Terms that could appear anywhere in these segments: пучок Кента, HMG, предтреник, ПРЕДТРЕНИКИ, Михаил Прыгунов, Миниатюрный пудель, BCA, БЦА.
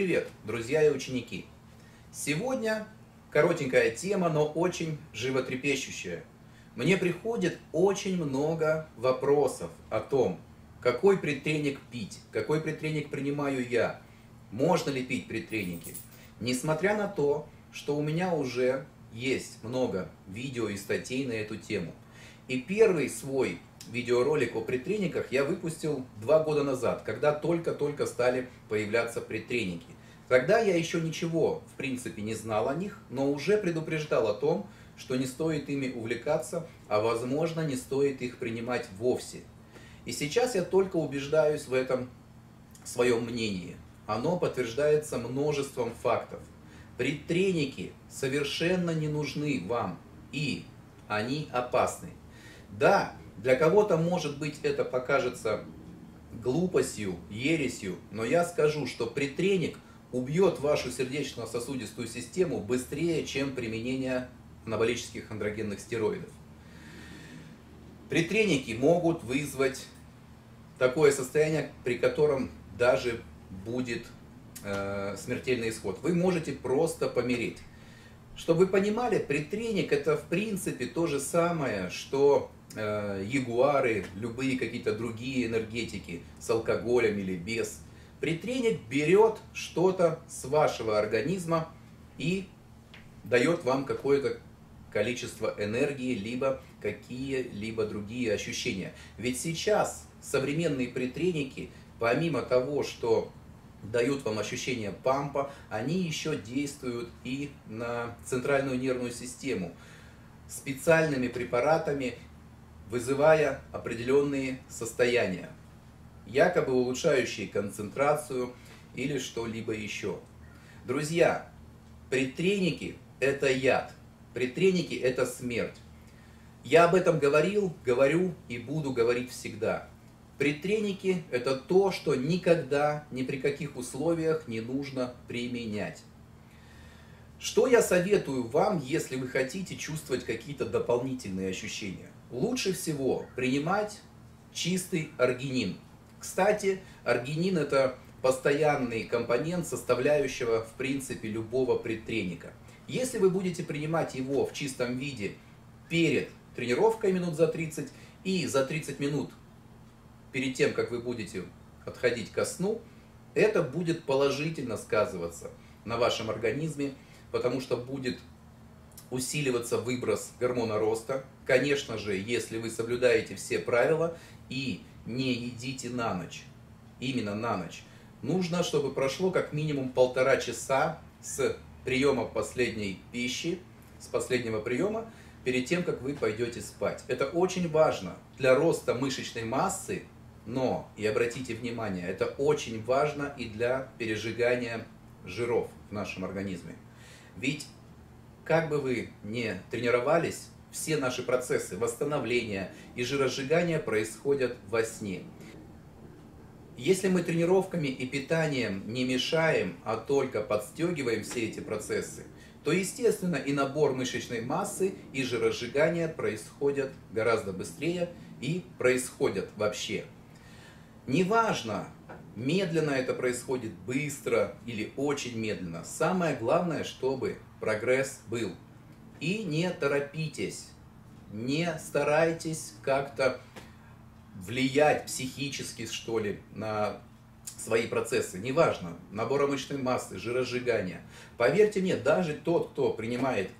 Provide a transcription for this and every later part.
Привет, друзья и ученики! Сегодня коротенькая тема, но очень животрепещущая. Мне приходит очень много вопросов о том, какой предтреник пить, какой предтреник принимаю я, можно ли пить предтреники. Несмотря на то, что у меня уже есть много видео и статей на эту тему. И первый свой видеоролик о предтрениках я выпустил 2 года назад, когда только-только стали появляться предтреники. Тогда я еще ничего, в принципе, не знал о них, но уже предупреждал о том, что не стоит ими увлекаться, а возможно, не стоит их принимать вовсе. И сейчас я только убеждаюсь в этом своем мнении. Оно подтверждается множеством фактов. Предтреники совершенно не нужны вам, и они опасны. Да, для кого-то, может быть, это покажется глупостью, ересью, но я скажу, что предтреник убьет вашу сердечно-сосудистую систему быстрее, чем применение анаболических андрогенных стероидов. Предтреники могут вызвать такое состояние, при котором даже будет смертельный исход. Вы можете просто помереть. Чтобы вы понимали, предтреник — это в принципе то же самое, что ягуары, любые какие-то другие энергетики с алкоголем или без. Предтреник берет что-то с вашего организма и дает вам какое-то количество энергии, либо какие-либо другие ощущения. Ведь сейчас современные предтреники, помимо того, что дают вам ощущение пампа, они еще действуют и на центральную нервную систему специальными препаратами, вызывая определенные состояния, якобы улучшающие концентрацию или что-либо еще. Друзья, предтреники — это яд, предтреники — это смерть. Я об этом говорил, говорю и буду говорить всегда. Предтреники — это то, что никогда, ни при каких условиях не нужно применять. Что я советую вам, если вы хотите чувствовать какие-то дополнительные ощущения? Лучше всего принимать чистый аргинин. Кстати, аргинин — это постоянный компонент, составляющего, в принципе, любого предтреника. Если вы будете принимать его в чистом виде перед тренировкой минут за 30 и за 30 минут перед тем, как вы будете отходить ко сну, это будет положительно сказываться на вашем организме, потому что будет усиливаться выброс гормона роста. Конечно же, если вы соблюдаете все правила и не едите на ночь, именно на ночь, нужно, чтобы прошло как минимум 1,5 часа с приема последней пищи, с последнего приема, перед тем, как вы пойдете спать. Это очень важно для роста мышечной массы, но, и обратите внимание, это очень важно и для пережигания жиров в нашем организме. Ведь как бы вы ни тренировались, все наши процессы восстановления и жиросжигания происходят во сне. Если мы тренировками и питанием не мешаем, а только подстегиваем все эти процессы, то, естественно, и набор мышечной массы, и жиросжигание происходят гораздо быстрее и происходят вообще. Неважно, медленно это происходит, быстро или очень медленно. Самое главное, чтобы прогресс был. И не торопитесь, не старайтесь как-то влиять психически, что ли, на свои процессы, неважно, набора мышечной массы, жиросжигания. Поверьте мне, даже тот, кто принимает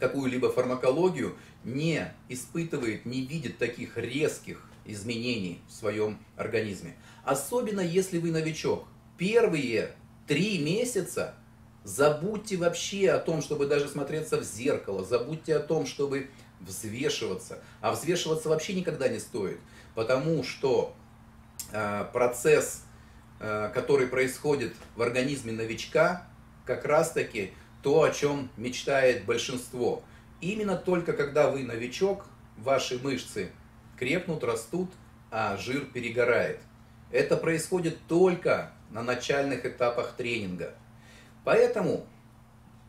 какую-либо фармакологию, не испытывает, не видит таких резких изменений в своем организме. Особенно, если вы новичок. Первые 3 месяца забудьте вообще о том, чтобы даже смотреться в зеркало, забудьте о том, чтобы взвешиваться. А взвешиваться вообще никогда не стоит, потому что процесс, который происходит в организме новичка, как раз-таки то, о чем мечтает большинство. Именно только когда вы новичок, ваши мышцы крепнут, растут, а жир перегорает. Это происходит только на начальных этапах тренинга. Поэтому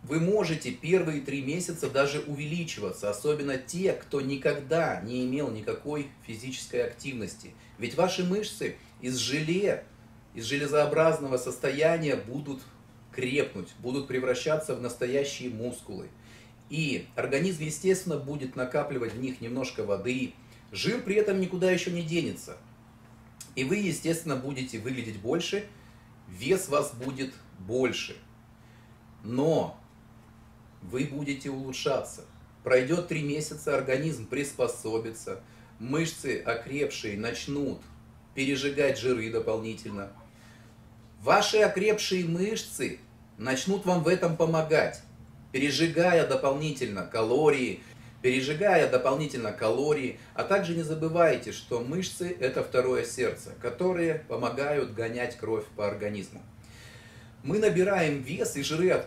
вы можете первые 3 месяца даже увеличиваться, особенно те, кто никогда не имел никакой физической активности. Ведь ваши мышцы из желе из железообразного состояния будут крепнуть, будут превращаться в настоящие мускулы. И организм, естественно, будет накапливать в них немножко воды. Жир при этом никуда еще не денется. И вы, естественно, будете выглядеть больше, вес вас будет больше. Но вы будете улучшаться. Пройдет 3 месяца, организм приспособится, мышцы окрепшие начнут пережигать жиры дополнительно. Ваши окрепшие мышцы начнут вам в этом помогать, пережигая дополнительно калории, а также не забывайте, что мышцы – это второе сердце, которые помогают гонять кровь по организму. Мы набираем вес, и жиры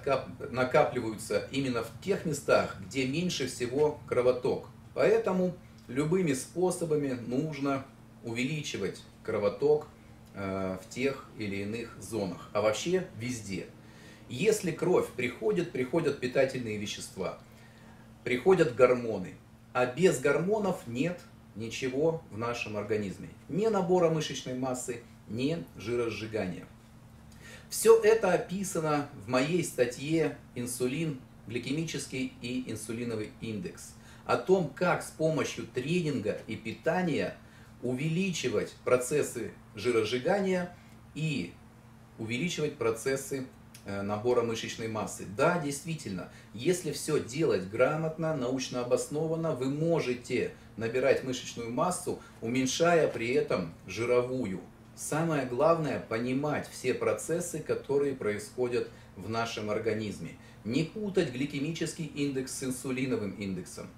накапливаются именно в тех местах, где меньше всего кровоток. Поэтому любыми способами нужно увеличивать кровоток в тех или иных зонах, а вообще везде. Если кровь приходит, приходят питательные вещества, приходят гормоны, а без гормонов нет ничего в нашем организме. Ни набора мышечной массы, ни жиросжигания. Все это описано в моей статье «Инсулин, гликемический и инсулиновый индекс» о том, как с помощью тренинга и питания увеличивать процессы жиросжигания и увеличивать процессы набора мышечной массы. Да, действительно, если все делать грамотно, научно обоснованно, вы можете набирать мышечную массу, уменьшая при этом жировую. Самое главное – понимать все процессы, которые происходят в нашем организме. Не путать гликемический индекс с инсулиновым индексом.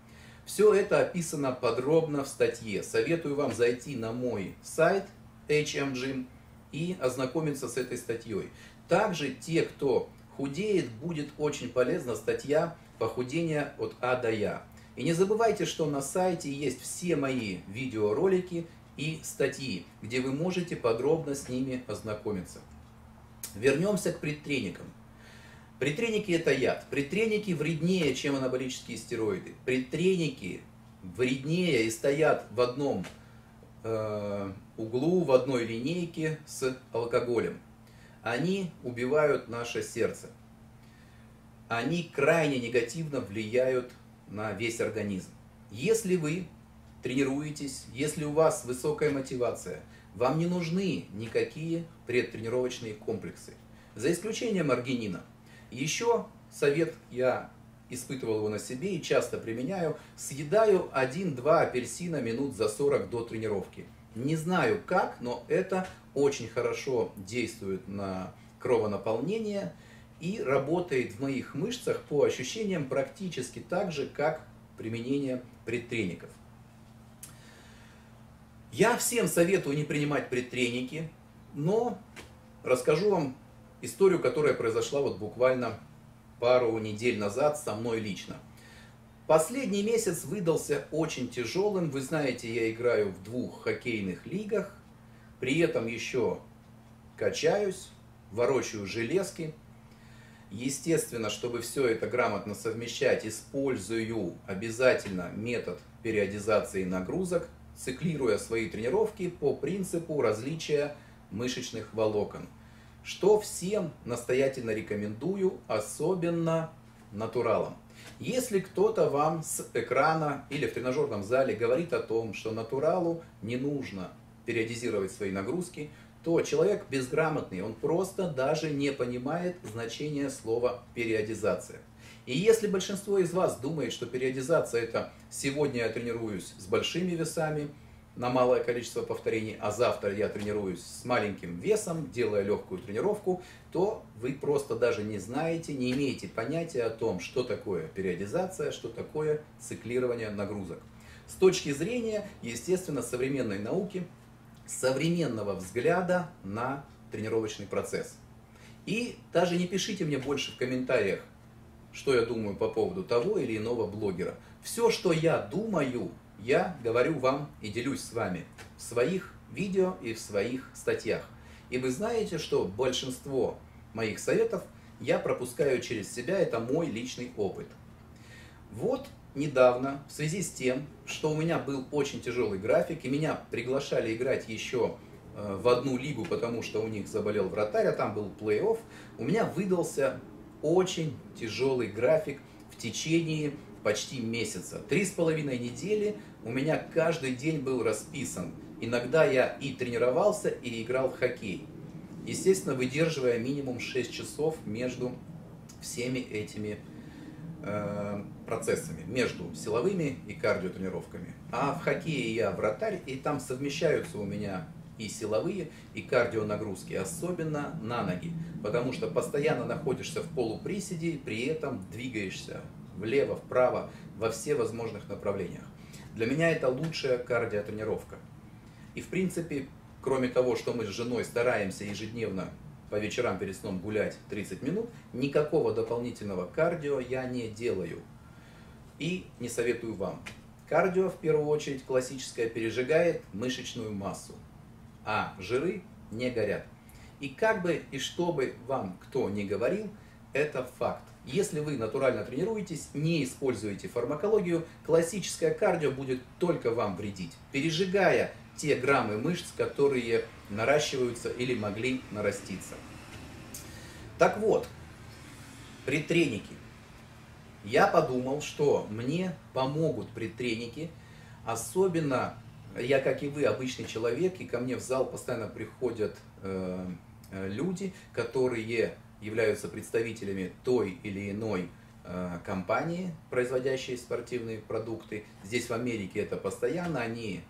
Все это описано подробно в статье. Советую вам зайти на мой сайт HMG и ознакомиться с этой статьей. Также те, кто худеет, будет очень полезна статья «Похудение от А до Я». И не забывайте, что на сайте есть все мои видеоролики и статьи, где вы можете подробно с ними ознакомиться. Вернемся к предтреникам. Предтреники – это яд. Предтреники вреднее, чем анаболические стероиды. Предтреники вреднее и стоят в одном углу, в одной линейке с алкоголем. Они убивают наше сердце. Они крайне негативно влияют на весь организм. Если вы тренируетесь, если у вас высокая мотивация, вам не нужны никакие предтренировочные комплексы. За исключением аргинина. Еще совет, я испытывал его на себе и часто применяю. Съедаю 1-2 апельсина минут за 40 до тренировки. Не знаю как, но это очень хорошо действует на кровонаполнение и работает в моих мышцах по ощущениям практически так же, как применение предтреников. Я всем советую не принимать предтреники, но расскажу вам историю, которая произошла вот буквально пару недель назад со мной лично. Последний месяц выдался очень тяжелым. Вы знаете, я играю в 2 хоккейных лигах, при этом еще качаюсь, ворочаю железки. Естественно, чтобы все это грамотно совмещать, использую обязательно метод периодизации нагрузок, циклируя свои тренировки по принципу различия мышечных волокон, что всем настоятельно рекомендую, особенно натуралам. Если кто-то вам с экрана или в тренажерном зале говорит о том, что натуралу не нужно периодизировать свои нагрузки, то человек безграмотный, он просто даже не понимает значения слова «периодизация». И если большинство из вас думает, что периодизация – это сегодня я тренируюсь с большими весами на малое количество повторений, а завтра я тренируюсь с маленьким весом, делая легкую тренировку, то вы просто даже не знаете, не имеете понятия о том, что такое периодизация, что такое циклирование нагрузок. С точки зрения, естественно, современной науки, современного взгляда на тренировочный процесс. И даже не пишите мне больше в комментариях, что я думаю по поводу того или иного блогера. Все, что я думаю, я говорю вам и делюсь с вами в своих видео и в своих статьях. И вы знаете, что большинство моих советов я пропускаю через себя, это мой личный опыт. Вот недавно, в связи с тем, что у меня был очень тяжелый график, и меня приглашали играть еще в одну лигу, потому что у них заболел вратарь, а там был плей-офф. У меня выдался очень тяжелый график в течение почти месяца. 3,5 недели у меня каждый день был расписан. Иногда я и тренировался, и играл в хоккей. Естественно, выдерживая минимум 6 часов между всеми этими процессами, между силовыми и кардиотренировками. А в хоккее я вратарь, и там совмещаются у меня и силовые, и кардионагрузки, особенно на ноги, потому что постоянно находишься в полуприседе, при этом двигаешься влево, вправо, во все возможных направлениях. Для меня это лучшая кардиотренировка. И в принципе, кроме того, что мы с женой стараемся ежедневно по вечерам перед сном гулять 30 минут, никакого дополнительного кардио я не делаю и не советую вам. Кардио в первую очередь классическое пережигает мышечную массу, а жиры не горят. И как бы и что бы вам кто ни говорил, это факт. Если вы натурально тренируетесь, не используете фармакологию, классическое кардио будет только вам вредить, пережигая те граммы мышц, которые наращиваются или могли нараститься. Так вот, предтреники. Я подумал, что мне помогут предтреники, особенно я, как и вы, обычный человек, и ко мне в зал постоянно приходят люди, которые являются представителями той или иной компании, производящей спортивные продукты. Здесь в Америке это постоянно, они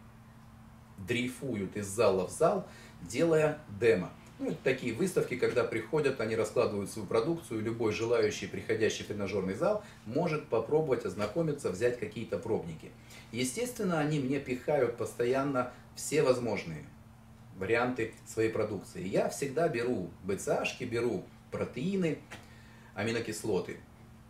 дрейфуют из зала в зал, делая демо. Ну, это такие выставки, когда приходят, они раскладывают свою продукцию, любой желающий, приходящий в тренажерный зал, может попробовать ознакомиться, взять какие-то пробники. Естественно, они мне пихают постоянно все возможные варианты своей продукции. Я всегда беру БЦАшки, беру протеины, аминокислоты.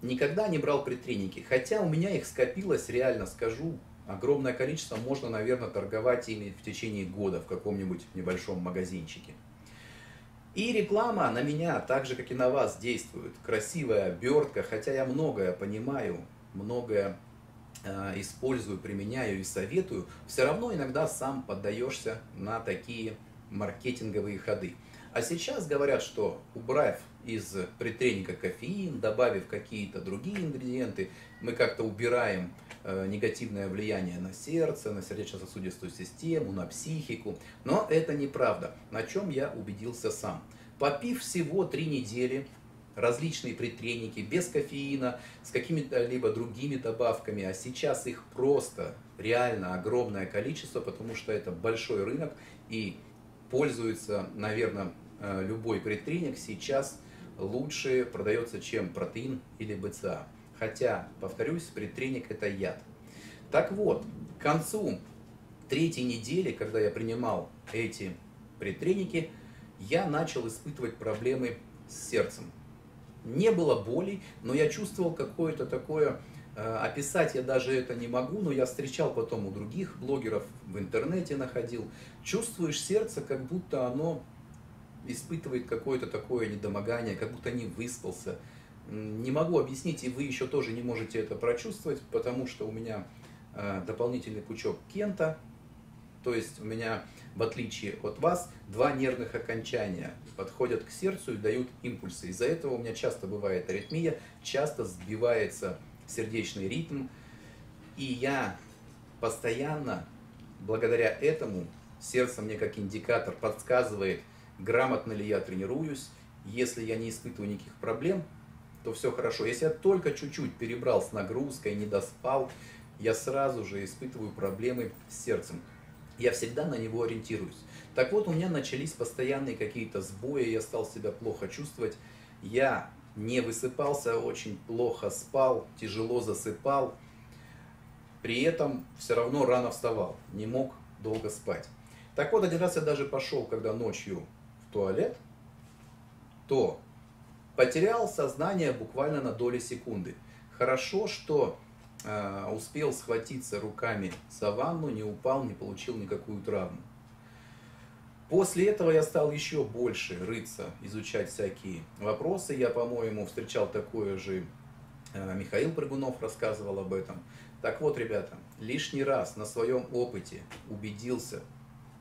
Никогда не брал предтреники, хотя у меня их скопилось, реально скажу, огромное количество, можно, наверное, торговать ими в течение года в каком-нибудь небольшом магазинчике. И реклама на меня, так же, как и на вас, действует. Красивая обертка, хотя я многое понимаю, многое использую, применяю и советую, все равно иногда сам поддаешься на такие маркетинговые ходы. А сейчас говорят, что убрав из предтреника кофеин, добавив какие-то другие ингредиенты, мы как-то убираем негативное влияние на сердце, на сердечно-сосудистую систему, на психику. Но это неправда, на чем я убедился сам. Попив всего 3 недели различные предтреники, без кофеина, с какими-либо другими добавками, а сейчас их просто реально огромное количество, потому что это большой рынок и пользуется, наверное, любой предтреник сейчас лучше продается, чем протеин или БЦА. Хотя, повторюсь, предтреник – это яд. Так вот, к концу 3-й недели, когда я принимал эти предтреники, я начал испытывать проблемы с сердцем. Не было болей, но я чувствовал какое-то такое, описать я даже это не могу, но я встречал потом у других блогеров, в интернете находил. Чувствуешь сердце, как будто оно испытывает какое-то такое недомогание, как будто не выспался. Не могу объяснить, и вы еще тоже не можете это прочувствовать, потому что у меня дополнительный пучок Кента, то есть у меня, в отличие от вас, 2 нервных окончания подходят к сердцу и дают импульсы. Из-за этого у меня часто бывает аритмия, часто сбивается сердечный ритм, и я постоянно, благодаря этому, сердце мне как индикатор подсказывает, грамотно ли я тренируюсь. Если я не испытываю никаких проблем, то все хорошо. Если я только чуть-чуть перебрал с нагрузкой, не доспал, я сразу же испытываю проблемы с сердцем. Я всегда на него ориентируюсь. Так вот, у меня начались постоянные какие-то сбои, я стал себя плохо чувствовать. Я не высыпался, очень плохо спал, тяжело засыпал. При этом все равно рано вставал, не мог долго спать. Так вот, один раз я даже пошел, когда ночью, в туалет, то потерял сознание буквально на доли секунды. Хорошо, что успел схватиться руками за ванну, не упал, не получил никакую травму. После этого я стал еще больше рыться, изучать всякие вопросы. Я, по-моему, встречал такое же, Михаил Прыгунов рассказывал об этом. Так вот, ребята, лишний раз на своем опыте убедился,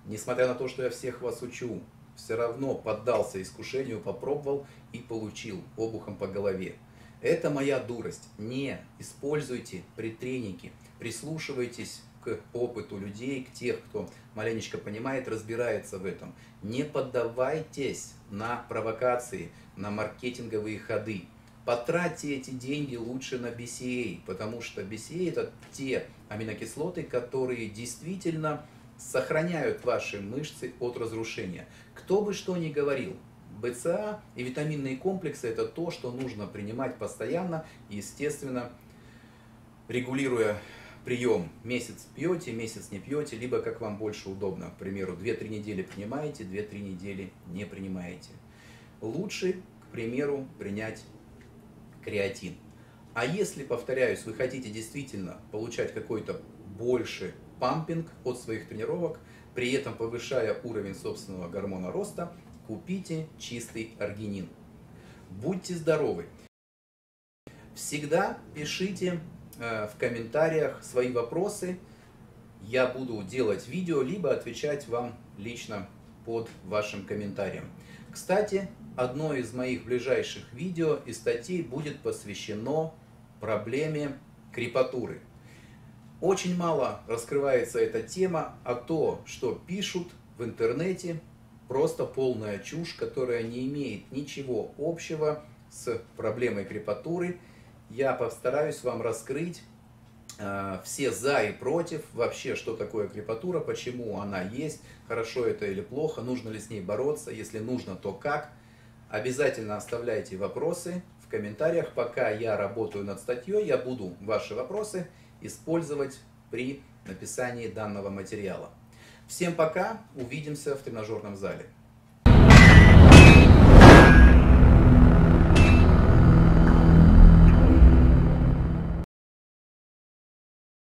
несмотря на то, что я всех вас учу, все равно поддался искушению, попробовал и получил обухом по голове. Это моя дурость. Не используйте предтреники, прислушивайтесь к опыту людей, к тех, кто маленечко понимает, разбирается в этом. Не поддавайтесь на провокации, на маркетинговые ходы. Потратьте эти деньги лучше на BCA, потому что BCA – это те аминокислоты, которые действительно сохраняют ваши мышцы от разрушения. Кто бы что ни говорил, БЦА и витаминные комплексы – это то, что нужно принимать постоянно, естественно, регулируя прием. Месяц пьете, месяц не пьете, либо как вам больше удобно. К примеру, 2-3 недели принимаете, 2-3 недели не принимаете. Лучше, к примеру, принять креатин. А если, повторяюсь, вы хотите действительно получать какой-то больше пампинг от своих тренировок, при этом повышая уровень собственного гормона роста, купите чистый аргинин. Будьте здоровы! Всегда пишите в комментариях свои вопросы. Я буду делать видео, либо отвечать вам лично под вашим комментарием. Кстати, одно из моих ближайших видео и статей будет посвящено проблеме крепатуры. Очень мало раскрывается эта тема, а то, что пишут в интернете, просто полная чушь, которая не имеет ничего общего с проблемой крепатуры. Я постараюсь вам раскрыть все за и против, вообще, что такое крепатура, почему она есть, хорошо это или плохо, нужно ли с ней бороться, если нужно, то как. Обязательно оставляйте вопросы в комментариях. Пока я работаю над статьей, я буду ваши вопросы использовать при написании данного материала. Всем пока, увидимся в тренажерном зале.